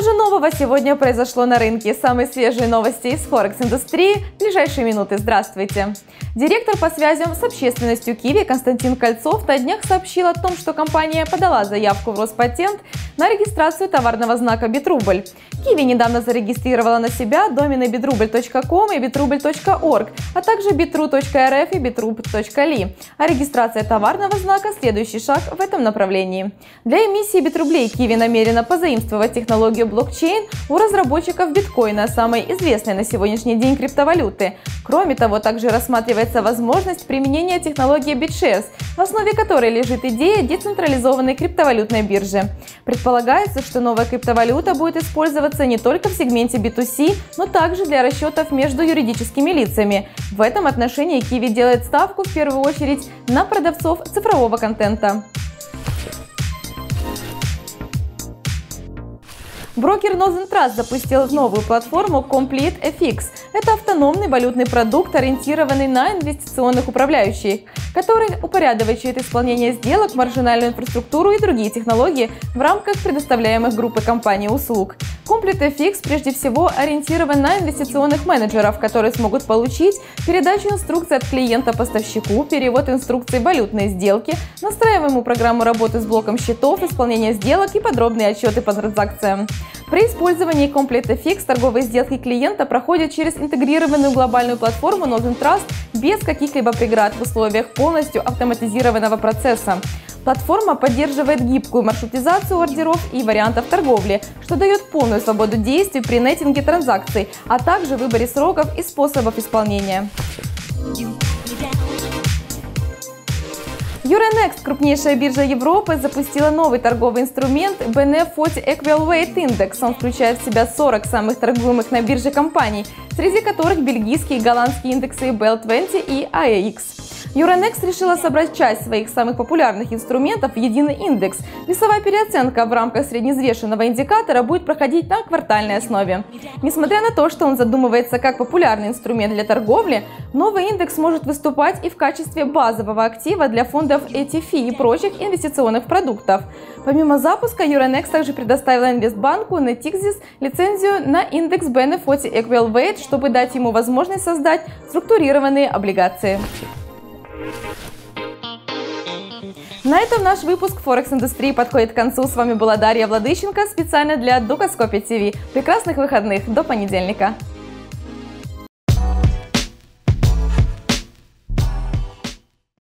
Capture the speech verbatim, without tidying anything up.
Что же нового сегодня произошло на рынке? Самые свежие новости из Форекс-индустрии в ближайшие минуты. Здравствуйте! Директор по связям с общественностью Qiwi Константин Кольцов на днях сообщил о том, что компания подала заявку в Роспатент на регистрацию товарного знака Битрубль. Qiwi недавно зарегистрировала на себя домены битрубль точка ком и битрубль точка орг, а также биттру точка рф и битруб точка ли. А регистрация товарного знака – следующий шаг в этом направлении. Для эмиссии битрублей Qiwi намерена позаимствовать технологию блокчейн у разработчиков биткоина, самой известной на сегодняшний день криптовалюты. Кроме того, также рассматривается возможность применения технологии BitShares, в основе которой лежит идея децентрализованной криптовалютной биржи. Предполагается, что новая криптовалюта будет использоваться не только в сегменте би ту си, но также для расчетов между юридическими лицами. В этом отношении Qiwi делает ставку в первую очередь на продавцов цифрового контента. Брокер Northern Trust запустил новую платформу CompleteFX. Это автономный валютный продукт, ориентированный на инвестиционных управляющих, который упорядочивает исполнение сделок, маржинальную инфраструктуру и другие технологии в рамках предоставляемых группой компаний услуг. CompleteFX прежде всего ориентирован на инвестиционных менеджеров, которые смогут получить передачу инструкций от клиента поставщику, перевод инструкций валютной сделки, настраиваемую программу работы с блоком счетов, исполнение сделок и подробные отчеты по транзакциям. При использовании CompleteFX торговые сделки клиента проходят через интегрированную глобальную платформу Northern Trust без каких-либо преград в условиях полностью автоматизированного процесса. Платформа поддерживает гибкую маршрутизацию ордеров и вариантов торговли, что дает полную свободу действий при неттинге транзакций, а также выборе сроков и способов исполнения. Euronext, крупнейшая биржа Европы, запустила новый торговый инструмент Benefoti Equal Weight Index. Он включает в себя сорок самых торгуемых на бирже компаний, среди которых бельгийские и голландские индексы бел двадцать и а э икс. Euronext решила собрать часть своих самых популярных инструментов в единый индекс. Весовая переоценка в рамках средневзвешенного индикатора будет проходить на квартальной основе. Несмотря на то, что он задумывается как популярный инструмент для торговли, новый индекс может выступать и в качестве базового актива для фондов и ти эф и прочих инвестиционных продуктов. Помимо запуска, Euronext также предоставила инвестбанку NetXis лицензию на индекс Benefoti Equal Weight, чтобы дать ему возможность создать структурированные облигации. На этом наш выпуск Форекс-индустрии подходит к концу. С вами была Дарья Владыщенко специально для Dukascopy ти ви. Прекрасных выходных до понедельника!